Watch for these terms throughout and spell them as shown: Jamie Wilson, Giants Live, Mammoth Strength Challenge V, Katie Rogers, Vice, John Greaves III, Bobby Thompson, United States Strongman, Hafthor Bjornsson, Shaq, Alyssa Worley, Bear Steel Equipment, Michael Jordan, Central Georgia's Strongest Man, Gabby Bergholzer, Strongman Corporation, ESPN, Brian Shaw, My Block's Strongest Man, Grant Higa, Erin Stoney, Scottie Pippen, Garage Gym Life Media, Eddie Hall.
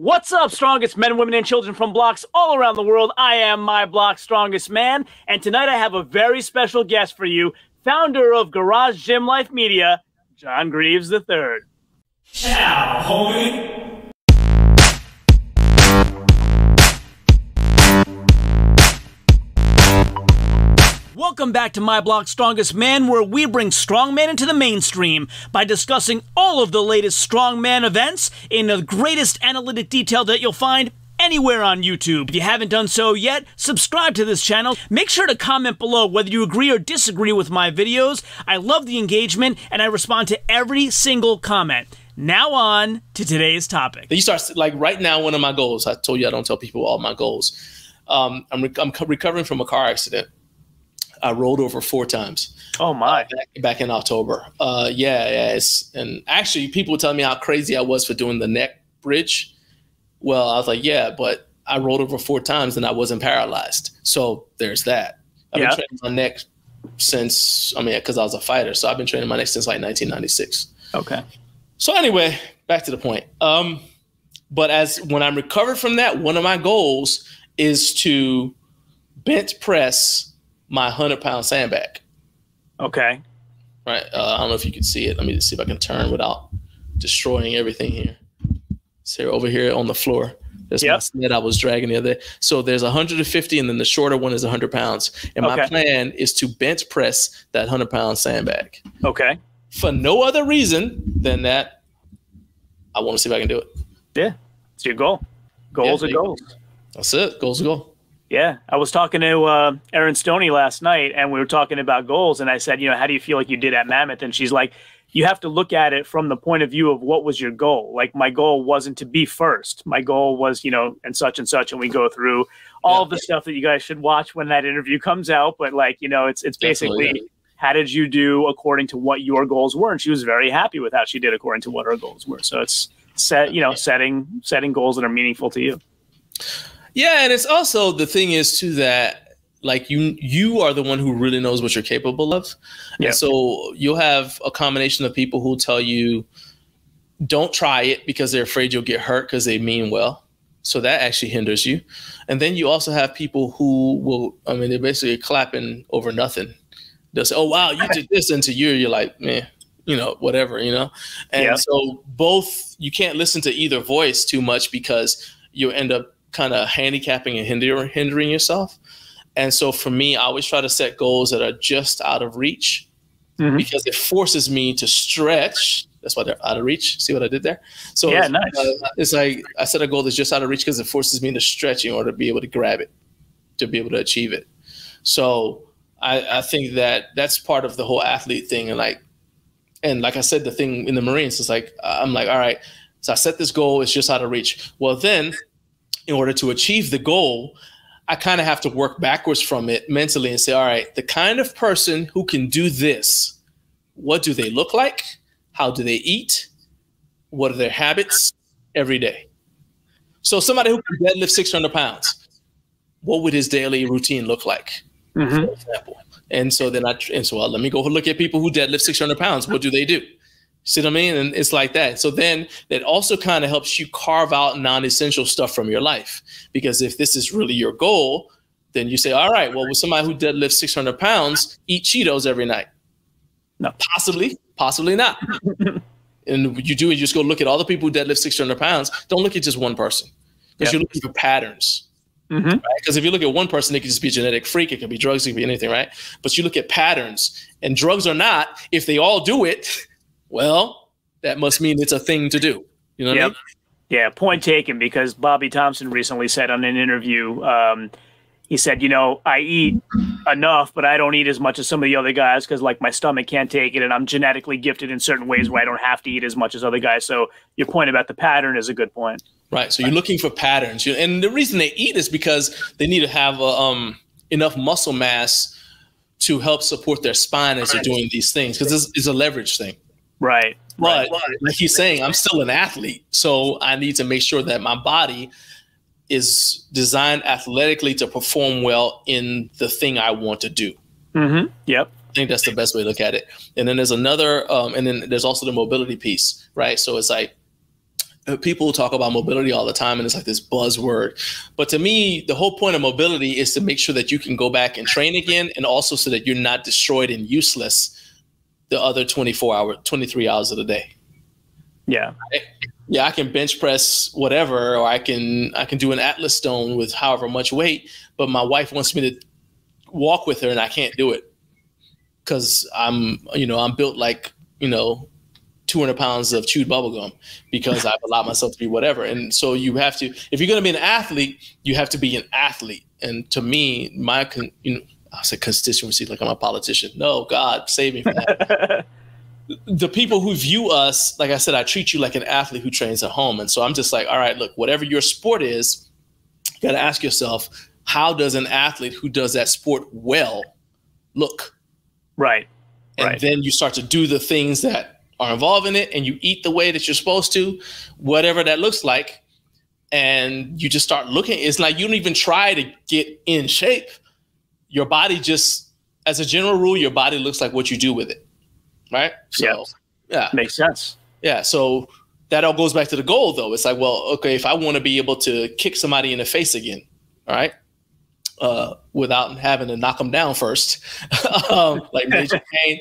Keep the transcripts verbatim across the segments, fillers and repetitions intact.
What's up, strongest men, women, and children from blocks all around the world? I am my block's strongest man, and tonight I have a very special guest for you, founder of Garage Gym Life Media, John Greaves the third. Ciao, homie! Welcome back to My Block's Strongest Man, where we bring strongman into the mainstream by discussing all of the latest strongman events in the greatest analytic detail that you'll find anywhere on YouTube. If you haven't done so yet, subscribe to this channel. Make sure to comment below whether you agree or disagree with my videos. I love the engagement, and I respond to every single comment. Now on to today's topic. You start, like right now, one of my goals, I told you I don't tell people all my goals. Um, I'm, re I'm recovering from a car accident. I rolled over four times. Oh my! Uh, back, back in October. Uh, yeah, yeah. It's, and actually, people tell me how crazy I was for doing the neck bridge. Well, I was like, yeah, but I rolled over four times and I wasn't paralyzed. So there's that. I've yeah. been training my neck since. I mean, because I was a fighter, so I've been training my neck since like nineteen ninety-six. Okay. So anyway, back to the point. Um, but as when I'm recovered from that, one of my goals is to bench press my hundred pound sandbag. Okay. Right. Uh, I don't know if you can see it. Let me just see if I can turn without destroying everything here. So over here on the floor, there's yep. my sled I was dragging the other day. So there's one hundred fifty, and then the shorter one is one hundred pounds. And okay. my plan is to bench press that hundred pound sandbag. Okay. For no other reason than that, I want to see if I can do it. Yeah. It's your goal. Goals yeah, are goals. Go. That's it. Goals are goals. Yeah, I was talking to uh, Erin Stoney last night, and we were talking about goals, and I said, you know, how do you feel like you did at Mammoth? And she's like, you have to look at it from the point of view of what was your goal. Like, my goal wasn't to be first. My goal was, you know, and such and such, and we go through all yeah. the stuff that you guys should watch when that interview comes out. But, like, you know, it's it's basically yeah. how did you do according to what your goals were? And she was very happy with how she did according to what her goals were. So it's, set, you know, setting setting goals that are meaningful to you. Yeah, and it's also the thing is too that like you you are the one who really knows what you're capable of. Yeah. And so you'll have a combination of people who tell you don't try it because they're afraid you'll get hurt because they mean well. So that actually hinders you. And then you also have people who will, I mean, they're basically clapping over nothing. They'll say, oh wow, you did this, and to you you're like, man, you know, whatever, you know. And yeah. so both, you can't listen to either voice too much because you'll end up kind of handicapping and hindering hindering yourself. And so for me, I always try to set goals that are just out of reach mm-hmm. because it forces me to stretch. That's why they're out of reach. See what I did there? So yeah, it's, nice. uh, it's like I set a goal that's just out of reach because it forces me to stretch in order to be able to grab it, to be able to achieve it. So I, I think that that's part of the whole athlete thing. And like, and like I said, the thing in the Marines is like, I'm like, all right, so I set this goal. It's just out of reach. Well, then in order to achieve the goal, I kind of have to work backwards from it mentally and say, all right, the kind of person who can do this, what do they look like? How do they eat? What are their habits every day? So somebody who can deadlift six hundred pounds, what would his daily routine look like, mm-hmm. for example? And so then I, and so well, let me go look at people who deadlift six hundred pounds. What do they do? See what I mean? And it's like that. So then that also kind of helps you carve out non-essential stuff from your life. Because if this is really your goal, then you say, all right, well, with somebody who deadlifts six hundred pounds, eat Cheetos every night. No, possibly, possibly not. And what you do is you just go look at all the people who deadlift six hundred pounds. Don't look at just one person. Because yeah. you're looking for patterns. Because mm-hmm. right? if you look at one person, it could just be a genetic freak. It could be drugs. It could be anything, right? But you look at patterns. And drugs or not, if they all do it, well, that must mean it's a thing to do. You know what yep. I mean? Yeah, point taken, because Bobby Thompson recently said on an interview, um, he said, you know, I eat enough, but I don't eat as much as some of the other guys because, like, my stomach can't take it, and I'm genetically gifted in certain ways where I don't have to eat as much as other guys. So your point about the pattern is a good point. Right, so you're looking for patterns. And the reason they eat is because they need to have a, um, enough muscle mass to help support their spine as they're doing these things, because it's, it's a leverage thing. Right. But right. like he's saying, I'm still an athlete, so I need to make sure that my body is designed athletically to perform well in the thing I want to do. Mm-hmm. Yep. I think that's the best way to look at it. And then there's another, um, and then there's also the mobility piece, right? So it's like people talk about mobility all the time, and it's like this buzzword. But to me, the whole point of mobility is to make sure that you can go back and train again, and also so that you're not destroyed and useless the other twenty-four hours, twenty-three hours of the day. Yeah. Right? Yeah, I can bench press whatever, or I can I can do an Atlas stone with however much weight, but my wife wants me to walk with her and I can't do it because I'm, you know, I'm built like, you know, two hundred pounds of chewed bubblegum because I've allowed myself to be whatever. And so you have to, if you're going to be an athlete, you have to be an athlete. And to me, my, con, you know, I said constituency, like I'm a politician. No, God, save me from that. The people who view us, like I said, I treat you like an athlete who trains at home. And so I'm just like, all right, look, whatever your sport is, you got to ask yourself, how does an athlete who does that sport well look? Right. And right. then you start to do the things that are involved in it, and you eat the way that you're supposed to, whatever that looks like. And you just start looking. It's like you don't even try to get in shape. Your body just, as a general rule, your body looks like what you do with it. Right. So, yep. yeah, makes sense. Yeah. So that all goes back to the goal, though. It's like, well, OK, if I want to be able to kick somebody in the face again. All right. Uh, without having to knock them down first, um, like Major Kane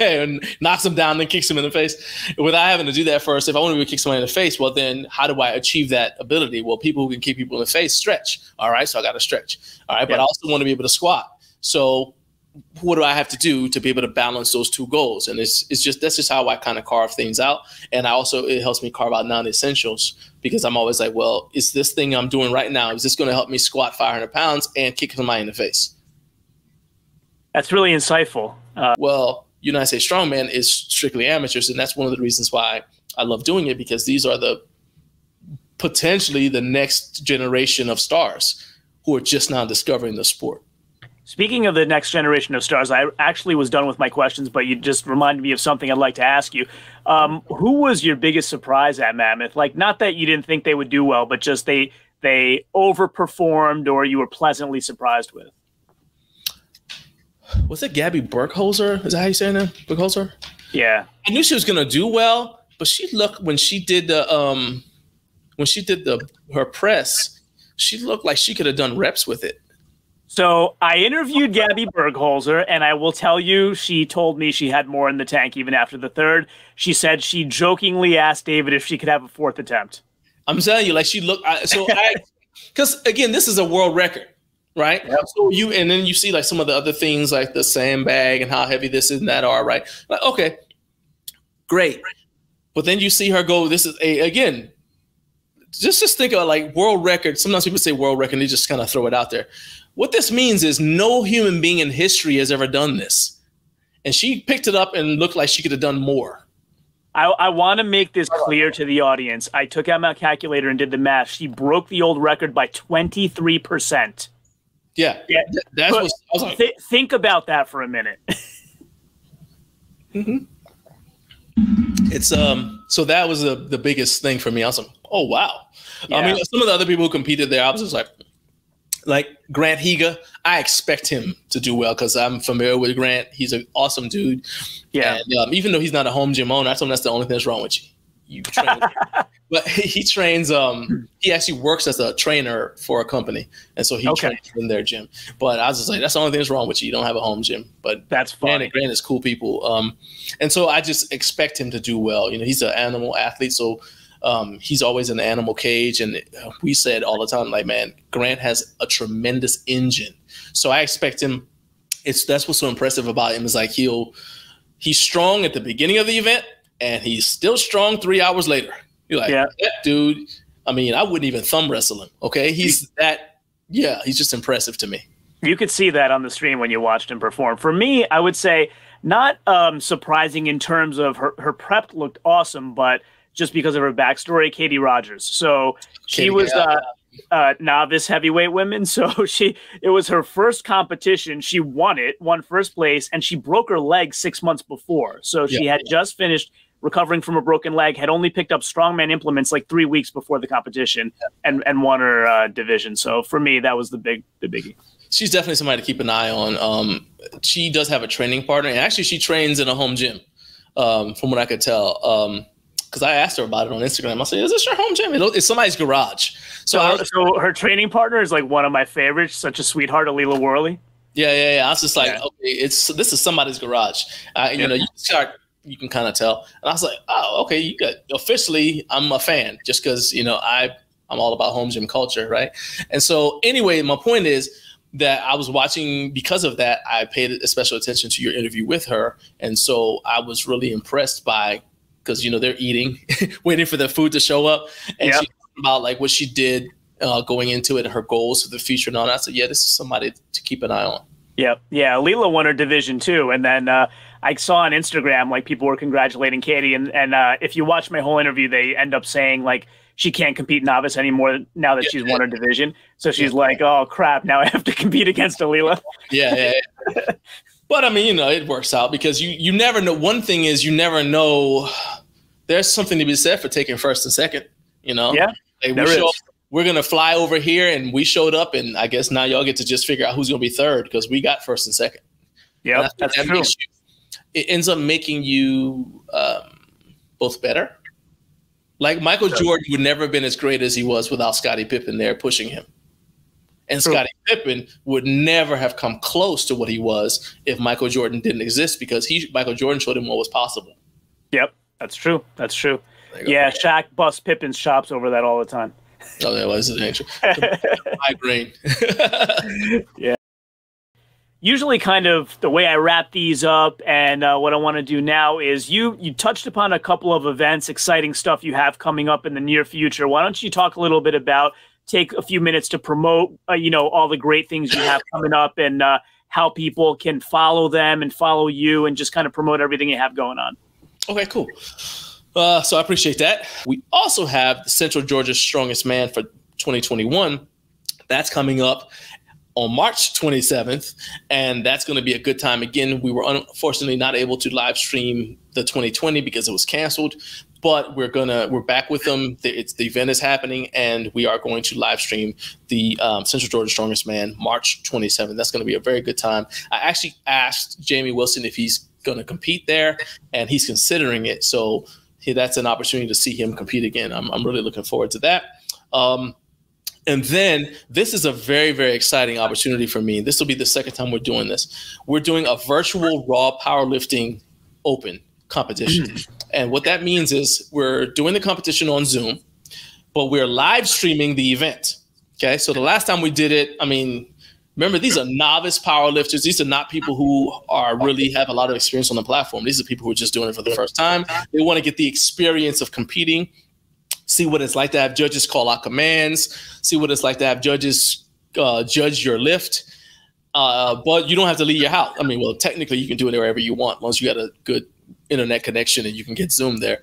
and knocks them down, then kicks them in the face. Without having to do that first, if I want to kick somebody in the face, well, then how do I achieve that ability? Well, people who can kick people in the face stretch. All right, so I got to stretch. All right, yeah. But I also want to be able to squat. So what do I have to do to be able to balance those two goals? And it's it's just that's just how I kind of carve things out. And I also it helps me carve out non-essentials, because I'm always like, well, is this thing I'm doing right now, is this going to help me squat five hundred pounds and kick somebody in the face? That's really insightful. Uh, well, United States Strongman is strictly amateurs, and that's one of the reasons why I love doing it, because these are the potentially the next generation of stars who are just now discovering the sport. Speaking of the next generation of stars, I actually was done with my questions, but you just reminded me of something I'd like to ask you. Um, who was your biggest surprise at Mammoth? Like, not that you didn't think they would do well, but just they they overperformed, or you were pleasantly surprised with. Was it Gabby Bergholzer? Is that how you say her name? Bergholzer? Yeah. I knew she was gonna do well, but she looked when she did the um, when she did the her press, she looked like she could have done reps with it. So I interviewed Gabby Bergholzer, and I will tell you, she told me she had more in the tank even after the third. She said she jokingly asked David if she could have a fourth attempt. I'm telling you, like she looked. I, so I, because again, this is a world record, right? Yep. So you, and then you see like some of the other things, like the sandbag and how heavy this and that are, right? Like, okay, great, but then you see her go. This is a again. Just just think about like world record. Sometimes people say world record, and they just kind of throw it out there. What this means is no human being in history has ever done this. And she picked it up and looked like she could have done more. I, I want to make this clear to the audience. I took out my calculator and did the math. She broke the old record by twenty-three percent. Yeah. yeah. That's what I was like. Th think about that for a minute. mm-hmm. It's um. So that was the, the biggest thing for me. I was like, oh, wow. Yeah. I mean, some of the other people who competed there, I was just like, Like Grant Higa, I expect him to do well because I'm familiar with Grant. He's an awesome dude. Yeah. And, um, even though he's not a home gym owner, I told him that's the only thing that's wrong with you. You train. But he trains. Um, he actually works as a trainer for a company, and so he okay. trains in their gym. But I was just like, that's the only thing that's wrong with you. You don't have a home gym. But that's fine. Grant is cool people. Um, and so I just expect him to do well. You know, he's an animal athlete, so. Um, he's always in the animal cage, and we said all the time, like, man, Grant has a tremendous engine. So I expect him. It's that's what's so impressive about him is like he'll he's strong at the beginning of the event, and he's still strong three hours later. You're like, yeah. that dude. I mean, I wouldn't even thumb wrestle him. Okay, he's that. Yeah, he's just impressive to me. You could see that on the stream when you watched him perform. For me, I would say not um, surprising in terms of her her prep looked awesome, but just because of her backstory, Katie Rogers. So she Katie, was yeah. uh, uh, novice heavyweight women. So she it was her first competition. She won it, won first place, and she broke her leg six months before. So she yeah, had yeah. just finished recovering from a broken leg, had only picked up strongman implements like three weeks before the competition, yeah. and, and won her uh, division. So for me, that was the big the biggie. She's definitely somebody to keep an eye on. Um, she does have a training partner, and actually she trains in a home gym, um, from what I could tell. Um, because I asked her about it on Instagram. I said, "Is this your home gym? It's somebody's garage." So, so, I was, so her training partner is like one of my favorites, such a sweetheart, Alyssa Worley. Yeah, yeah, yeah. I was just like, yeah. okay, it's this is somebody's garage. Uh, you yeah. know, you start, you can kind of tell. And I was like, oh, okay, you got officially, I'm a fan, just because you know I I'm all about home gym culture, right? And so, anyway, my point is that I was watching because of that. I paid special attention to your interview with her, and so I was really impressed by. Because you know they're eating, waiting for their food to show up, and yep. she talked about like what she did uh, going into it, and her goals for the future, and all. And I said, yeah, this is somebody to keep an eye on. Yep, yeah, Leela won her division two, and then uh, I saw on Instagram like people were congratulating Katie, and and uh, if you watch my whole interview, they end up saying like she can't compete novice anymore now that yeah, she's yeah. won her division, so she's yeah. like, oh crap, now I have to compete against Leela. Yeah, yeah. yeah. But I mean, you know, it works out because you you never know. One thing is you never know. There's something to be said for taking first and second, you know? Yeah, like we show, we're going to fly over here and we showed up, and I guess now y'all get to just figure out who's going to be third because we got first and second. Yeah, that's that true. You, it ends up making you um, both better. Like Michael sure. Jordan would never have been as great as he was without Scottie Pippen there pushing him. And true. Scottie Pippen would never have come close to what he was if Michael Jordan didn't exist because he Michael Jordan showed him what was possible. Yep. That's true. That's true. Yeah, Shaq busts Pippen's chops over that all the time. Oh, that was an answer. Migraine. yeah. Usually, kind of the way I wrap these up, and uh, what I want to do now is you you touched upon a couple of events, exciting stuff you have coming up in the near future. Why don't you talk a little bit about? Take a few minutes to promote, uh, you know, all the great things you have coming up, and uh, how people can follow them and follow you, and just kind of promote everything you have going on. Okay, cool. Uh, so I appreciate that. We also have the Central Georgia's Strongest Man for twenty twenty-one. That's coming up on March twenty-seventh, and that's going to be a good time. Again, we were unfortunately not able to live stream the twenty twenty because it was canceled, but we're gonna we're back with them. It's the event is happening, and we are going to live stream the um, Central Georgia Strongest Man March twenty-seventh. That's going to be a very good time. I actually asked Jamie Wilson if he's going to compete there, and he's considering it. So hey, that's an opportunity to see him compete again. I'm I'm really looking forward to that. Um, and then this is a very very exciting opportunity for me. This will be the second time we're doing this. We're doing a virtual Raw Powerlifting Open competition. And what that means is we're doing the competition on Zoom, but we're live streaming the event. Okay. So the last time we did it, I mean, remember, these are novice powerlifters. These are not people who are really have a lot of experience on the platform. These are people who are just doing it for the first time. They want to get the experience of competing, see what it's like to have judges call out commands, see what it's like to have judges uh, judge your lift. Uh, but you don't have to leave your house. I mean, well, technically you can do it wherever you want once you got a good internet connection and you can get Zoom there.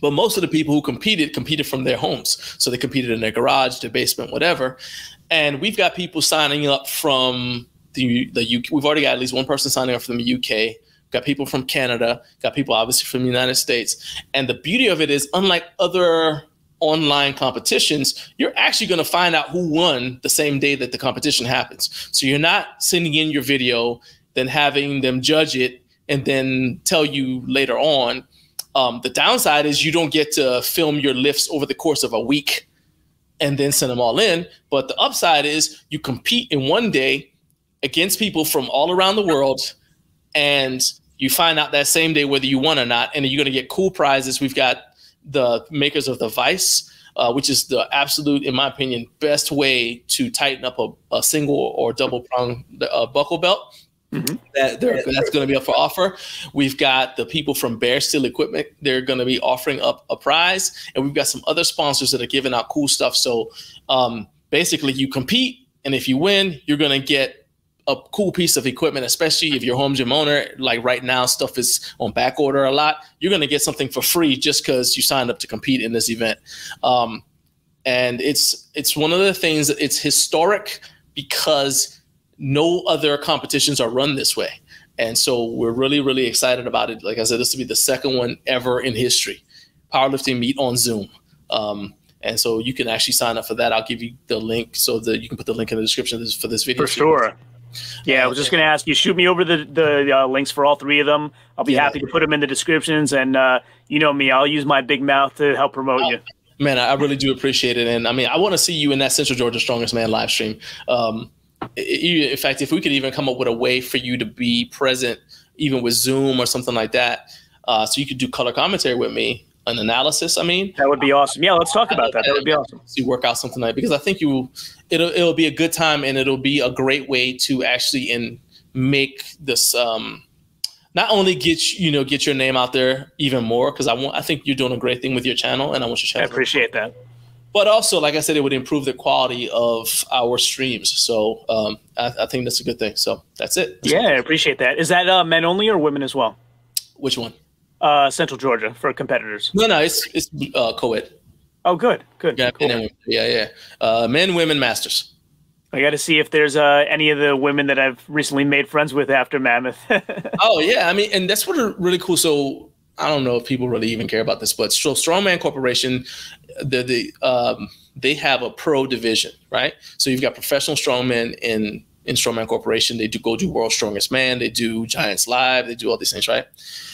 But most of the people who competed competed from their homes. So they competed in their garage, their basement, whatever. And we've got people signing up from the, the U K. We've already got at least one person signing up from the U K. Got people from Canada, got people obviously from the United States. And the beauty of it is, unlike other online competitions, you're actually going to find out who won the same day that the competition happens. So you're not sending in your video, then having them judge it, and then tell you later on. Um, the downside is you don't get to film your lifts over the course of a week and then send them all in. But the upside is you compete in one day against people from all around the world, and you find out that same day whether you won or not, and you're going to get cool prizes. We've got the makers of the Vice, uh, which is the absolute, in my opinion, best way to tighten up a, a single or double prong uh, buckle belt. Mm-hmm. that that's going to be up for offer. We've got the people from Bear Steel Equipment. They're going to be offering up a prize, and we've got some other sponsors that are giving out cool stuff. So um, basically you compete, and if you win, you're going to get a cool piece of equipment, especially if you're a home gym owner. Like right now, stuff is on back order a lot. You're going to get something for free just because you signed up to compete in this event. Um, and it's, it's one of the things that it's historic because no other competitions are run this way. And so we're really, really excited about it. Like I said, this will be the second one ever in history. Powerlifting meet on Zoom. Um, and so you can actually sign up for that. I'll give you the link so that you can put the link in the description for this video. For sure. Yeah, I was just going to ask you, shoot me over the, the uh, links for all three of them. I'll be yeah. happy to put them in the descriptions. And uh, you know me, I'll use my big mouth to help promote oh. you. Man, I really do appreciate it. And I mean, I want to see you in that Central Georgia's Strongest Man live stream. Um, in fact, if we could even come up with a way for you to be present, even with Zoom or something like that, uh, so you could do color commentary with me, an analysis, I mean. That would be awesome. Yeah, let's talk about that. That would be awesome. You work out something like, because I think you, it'll it'll be a good time, and it'll be a great way to actually in make this um, not only get you know get your name out there even more, because I want I think you're doing a great thing with your channel, and I want your channel. I appreciate that. But also, like I said, it would improve the quality of our streams. So um, I, I think that's a good thing. So that's it. That's yeah, I appreciate that. Is that uh, men only or women as well? Which one? Uh, Central Georgia for competitors. No, no, it's it's uh, co-ed. Oh, good, good. Yeah, cool. Yeah, yeah. Uh, men, women, masters. I got to see if there's uh, any of the women that I've recently made friends with after Mammoth. Oh, yeah. I mean, and that's what are really cool. So I don't know if people really even care about this, but so Strongman Corporation, the, the, um, they have a pro division, right? So you've got professional strongmen in, in Strongman Corporation. They do go do World's Strongest Man. They do Giants Live. They do all these things, right?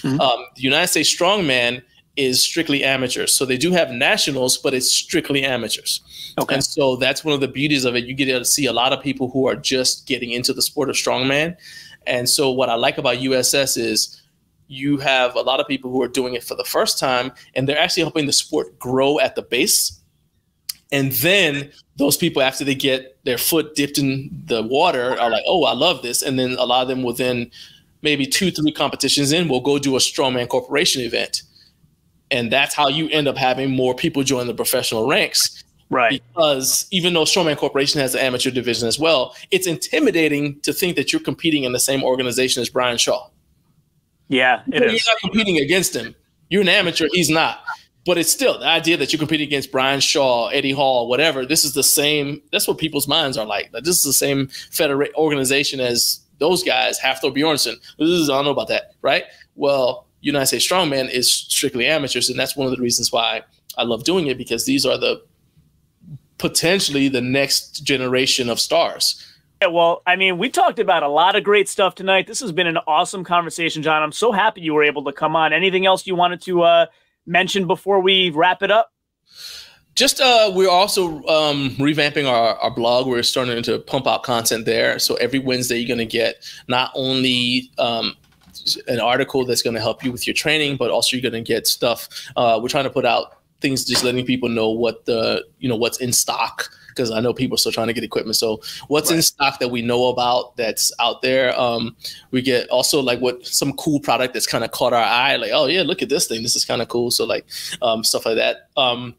Mm-hmm. Um, the United States Strongman is strictly amateurs. So they do have nationals, but it's strictly amateurs. Okay. And so that's one of the beauties of it. You get to see a lot of people who are just getting into the sport of strongman. And so what I like about U S S is you have a lot of people who are doing it for the first time, and they're actually helping the sport grow at the base. And then those people, after they get their foot dipped in the water, are like, oh, I love this. And then a lot of them will then maybe two, three competitions in will go do a Strongman Corporation event. And that's how you end up having more people join the professional ranks. Right. Because even though Strongman Corporation has an amateur division as well, it's intimidating to think that you're competing in the same organization as Brian Shaw. Yeah, it is. You're not competing against him. You're an amateur. He's not. But it's still the idea that you're competing against Brian Shaw, Eddie Hall, whatever. This is the same. That's what people's minds are like. Like this is the same federate organization as those guys, Hafthor Bjornsson. This is, I don't know about that, right? Well, United States Strongman is strictly amateurs, and that's one of the reasons why I love doing it, because these are the potentially the next generation of stars. Yeah, well, I mean, we talked about a lot of great stuff tonight. This has been an awesome conversation, John. I'm so happy you were able to come on. Anything else you wanted to uh, mention before we wrap it up? Just uh, we're also um, revamping our, our blog. We're starting to pump out content there. So every Wednesday you're going to get not only um, an article that's going to help you with your training, but also you're going to get stuff. Uh, we're trying to put out things just letting people know what the, you know, what's in stock, because I know people are still trying to get equipment. So what's right. in stock that we know about that's out there. Um, we get also like what some cool product that's kind of caught our eye. Like, oh yeah, look at this thing. This is kind of cool. So like um, stuff like that. Um,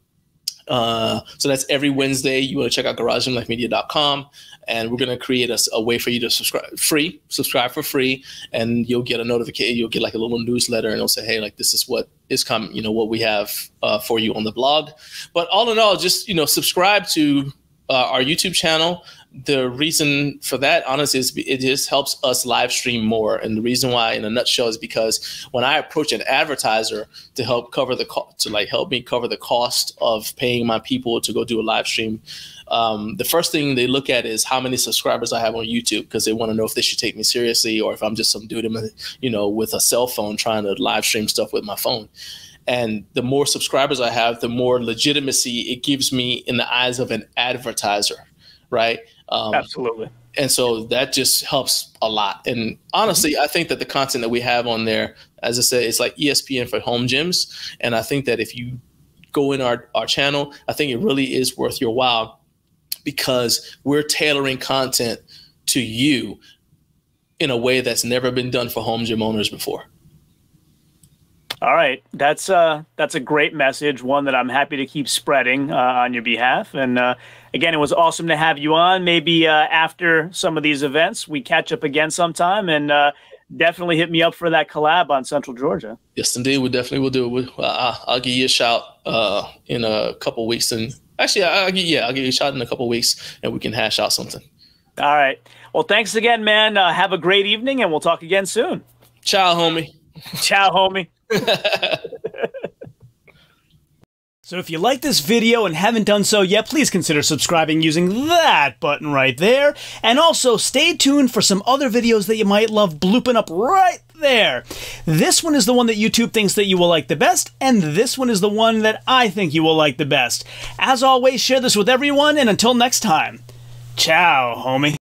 uh, so that's every Wednesday. You want to check out garage gym life media dot com, and we're going to create a, a way for you to subscribe free, subscribe for free. And you'll get a notification. You'll get like a little newsletter, and it'll say, hey, like this is what is coming, you know, what we have uh, for you on the blog. But all in all, just, you know, subscribe to Uh, our YouTube channel. The reason for that, honestly, is it just helps us live stream more. And the reason why, in a nutshell, is because when I approach an advertiser to help cover the cost, to like help me cover the cost of paying my people to go do a live stream, um, the first thing they look at is how many subscribers I have on YouTube, because they want to know if they should take me seriously or if I'm just some dude, in my, you know, with a cell phone trying to live stream stuff with my phone. And the more subscribers I have, the more legitimacy it gives me in the eyes of an advertiser, right? Um, Absolutely. And so that just helps a lot. And honestly, I think that the content that we have on there, as I said, it's like E S P N for home gyms. And I think that if you go in our, our channel, I think it really is worth your while, because we're tailoring content to you in a way that's never been done for home gym owners before. All right. That's uh, that's a great message, one that I'm happy to keep spreading uh, on your behalf. And uh, again, it was awesome to have you on. Maybe uh, after some of these events, we catch up again sometime, and uh, definitely hit me up for that collab on Central Georgia. Yes, indeed. We definitely will do it. We, uh, I'll give you a shout uh, in a couple of weeks. And actually, I'll give, yeah, I'll give you a shout in a couple of weeks, and we can hash out something. All right. Well, thanks again, man. Uh, have a great evening, and we'll talk again soon. Ciao, homie. Ciao, homie. So if you like this video and haven't done so yet, please consider subscribing using that button right there. And also stay tuned for some other videos that you might love blooping up right there. This one is the one that YouTube thinks that you will like the best, and this one is the one that I think you will like the best. As always, share this with everyone, and until next time, ciao, homie.